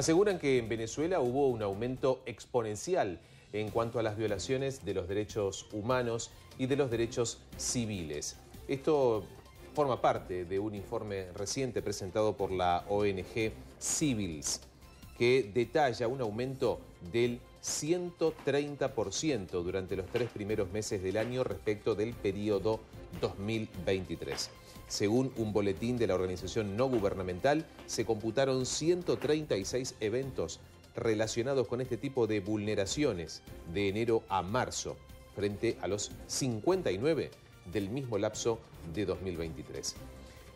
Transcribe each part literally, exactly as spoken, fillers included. Aseguran que en Venezuela hubo un aumento exponencial en cuanto a las violaciones de los derechos humanos y de los derechos civiles. Esto forma parte de un informe reciente presentado por la O N G Civilis, que detalla un aumento del ciento treinta por ciento durante los tres primeros meses del año respecto del periodo dos mil veintitrés. Según un boletín de la organización no gubernamental, se computaron ciento treinta y seis eventos relacionados con este tipo de vulneraciones de enero a marzo, frente a los cincuenta y nueve del mismo lapso de dos mil veintitrés.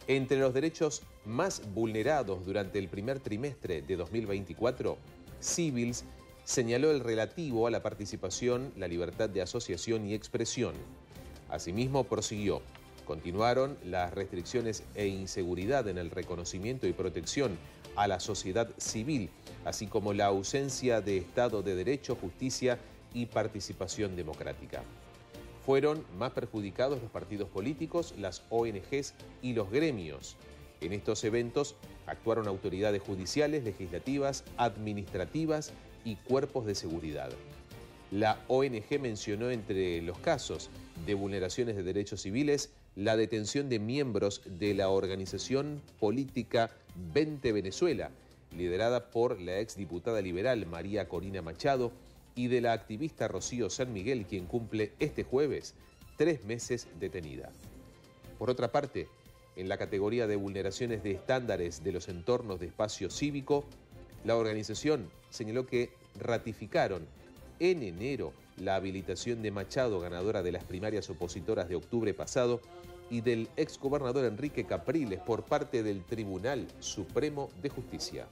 Entre los derechos más vulnerados durante el primer trimestre de dos mil veinticuatro, Civilis señaló el relativo a la participación, la libertad de asociación y expresión. Asimismo, prosiguió: continuaron las restricciones e inseguridad en el reconocimiento y protección a la sociedad civil, así como la ausencia de Estado de Derecho, justicia y participación democrática. Fueron más perjudicados los partidos políticos, las O N Gs y los gremios. En estos eventos actuaron autoridades judiciales, legislativas, administrativas y cuerpos de seguridad. La O N G mencionó entre los casos de vulneraciones de derechos civiles la detención de miembros de la organización política Vente Venezuela, liderada por la exdiputada liberal María Corina Machado, y de la activista Rocío San Miguel, quien cumple este jueves tres meses detenida. Por otra parte, en la categoría de vulneraciones de estándares de los entornos de espacio cívico, la organización señaló que ratificaron en enero la habilitación de Machado, ganadora de las primarias opositoras de octubre pasado, y del exgobernador Enrique Capriles por parte del Tribunal Supremo de Justicia.